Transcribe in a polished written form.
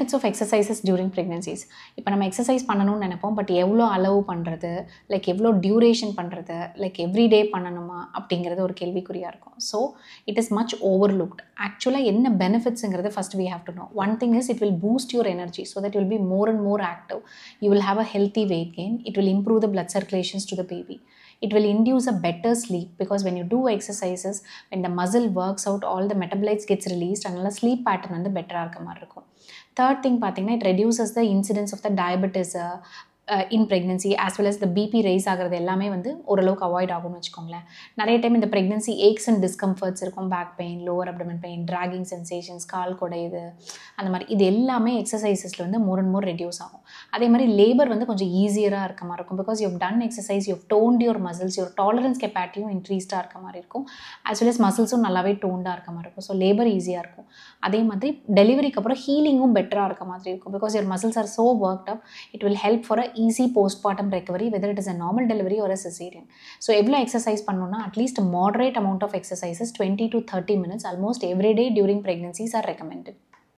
benefits of exercises during pregnancies. Now, we exercise, but allow it, like duration, like every day, so it is much overlooked. Actually, what benefits first we have to know. One thing is it will boost your energy so that you will be more and more active. You will have a healthy weight gain. It will improve the blood circulations to the baby. It will induce a better sleep because when you do exercises, when the muscle works out, all the metabolites gets released and the sleep pattern and the better arkamariko. Third thing, it reduces the incidence of the diabetes in pregnancy as well as the BP raise agarad ellame vandu oraluk avoid agunu vechukongla. Nariya time in the pregnancy aches and discomforts irukum, back pain, lower abdomen pain, dragging sensations, kaal kodaidhu andha mari idu ellame exercises la vandu more and more reduce agum. Adhe mari labor vandu konjam easier ah irukama irukum because you have done exercise, you have toned your muscles, your tolerance capacity increased ah irukama irukum as well as muscles um nallave toned ah irukama irukum, so labor easy ah irukum. Adhe mari delivery ku apra healing um better ah irukama irukum because your muscles are so worked up, it will help for a easy postpartum recovery, whether it is a normal delivery or a cesarean. So, if you exercise, at least a moderate amount of exercises, 20 to 30 minutes, almost every day during pregnancies are recommended.